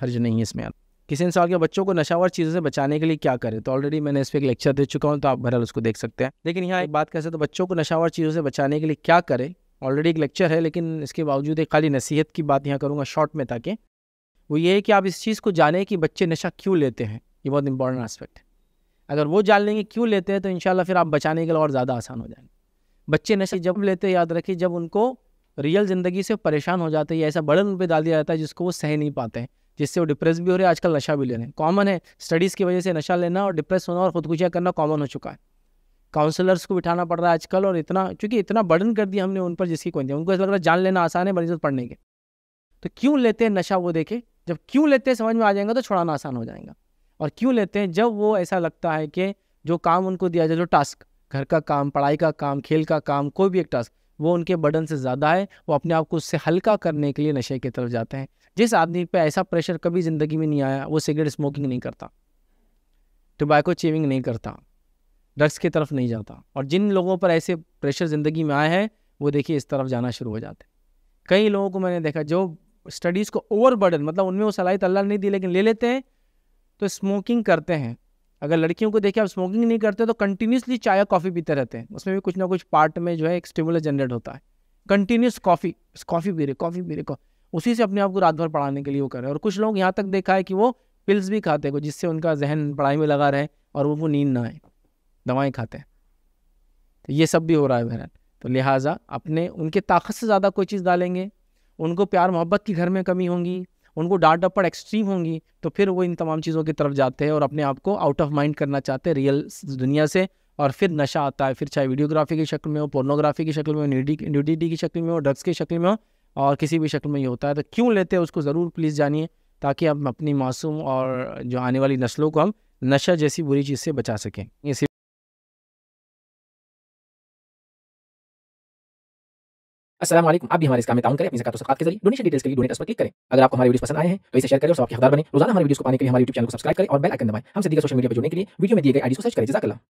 हर्ज नहीं है इसमें। किसी इंसान के बच्चों को नशावर चीज़ों से बचाने के लिए क्या करें, तो ऑलरेडी मैंने इस पर एक लेक्चर दे चुका हूँ, तो आप बहरहाल उसको देख सकते हैं। लेकिन यहाँ एक बात कैसे, तो बच्चों को नशावर चीज़ों से बचाने के लिए क्या करें, ऑलरेडी एक लेक्चर है, लेकिन इसके बावजूद एक खाली नसीहत की बात यहाँ करूँगा शॉर्ट में, ताकि वो ये है कि आप इस चीज़ को जानें कि बच्चे नशा क्यों लेते हैं। ये बहुत इंपॉर्टेंट एस्पेक्ट है। अगर वो जान लेंगे क्यों लेते हैं तो इंशाल्लाह फिर आप बचाने के लिए और ज़्यादा आसान हो जाएंगे। बच्चे नशे जब लेते हैं, याद रखिए, जब उनको रियल ज़िंदगी से परेशान हो जाते हैं या ऐसा बर्डन उन पर डाल दिया जाता है जिसको वो सह नहीं पाते हैं, जिससे वो डिप्रेस भी हो रहे हैं, आजकल नशा भी ले रहे हैं। कॉमन है, स्टडीज़ की वजह से नशा लेना और डिप्रेस होना और खुदकुशियाँ करना कॉमन हो चुका है। काउंसलर्स को बिठाना पड़ रहा है आजकल, और इतना चूँकि इतना बर्डन कर दिया हमने उन पर, जिसकी कोई नहीं, उनको ऐसा लग रहा है जान लेना आसान है मरीजों पढ़ने के। तो क्यों लेते हैं नशा वो देखें, जब क्यों लेते हैं समझ में आ जाएगा तो छुड़ाना आसान हो जाएगा। और क्यों लेते हैं, जब वो ऐसा लगता है कि जो काम उनको दिया जाए, जो टास्क, घर का काम, पढ़ाई का काम, खेल का काम, कोई भी एक टास्क, वो उनके बर्डन से ज़्यादा है, वो अपने आप को उससे हल्का करने के लिए नशे की तरफ जाते हैं। जिस आदमी पे ऐसा प्रेशर कभी ज़िंदगी में नहीं आया, वो सिगरेट स्मोकिंग नहीं करता, टोबैको चेविंग नहीं करता, ड्रग्स की तरफ नहीं जाता। और जिन लोगों पर ऐसे प्रेशर ज़िंदगी में आया है वो देखिए इस तरफ जाना शुरू हो जाते हैं। कई लोगों को मैंने देखा जो स्टडीज़ को ओवर बर्डन, मतलब उनमें वो सलाहियत अल्लाह नहीं दी लेकिन ले लेते हैं, तो स्मोकिंग करते हैं। अगर लड़कियों को देखिए आप स्मोकिंग नहीं करते तो कंटिन्यूसली चाय या कॉफ़ी पीते रहते हैं, उसमें भी कुछ ना कुछ पार्ट में जो है एक स्टिमुलस जनरेट होता है। कंटिन्यूस कॉफ़ी पी रहे, उसी से अपने आप को रात भर पढ़ाने के लिए वो कर रहे हैं। और कुछ लोग यहाँ तक देखा है कि वो पिल्स भी खाते हैं जिससे उनका जहन पढ़ाई में लगा रहे और वो नींद ना आए, दवाएँ खाते हैं। तो ये सब भी हो रहा है बहरहाल। तो लिहाजा अपने उनके ताकत से ज़्यादा कोई चीज़ डालेंगे, उनको प्यार मोहब्बत की घर में कमी होगी, उनको डांट डपट एक्सट्रीम होंगी, तो फिर वो इन तमाम चीज़ों की तरफ जाते हैं और अपने आप को आउट ऑफ माइंड करना चाहते हैं रियल दुनिया से। और फिर नशा आता है, फिर चाहे वीडियोग्राफी की शक्ल में हो, पोर्नोग्राफी की शक्ल में हो, न्यूडिटी की शक्ल में हो, ड्रग्स की शक्ल में हो, और किसी भी शक्ल में ये होता है। तो क्यों लेते हैं उसको ज़रूर प्लीज़ जानिए, ताकि आप अपनी मासूम और जो आने वाली नस्लों को हम नशा जैसी बुरी चीज़ से बचा सकें। इसी अस्सलाम वालेकुम, आप भी हमारे इस काम में ताउन करें अपनी ज़कात और सदक़ात के जरिए। डोनेशन डिटेल्स के लिए डोनेट पर क्लिक करें। अगर आपको हमारे वीडियोस पसंद आए हैं तो इसे शेयर करें और सबके हकदार बने। रोजाना हमारे वीडियोस को पाने के लिए हमारे यूट्यूब चैनल को सब्सक्राइब करें और बेल आइकन दबाएं। हमसे सीधे सोशल मीडिया पर जुड़ने के लिए वीडियो में दिए गए आईडी को सर्च करें। जज़ाकल्लाह।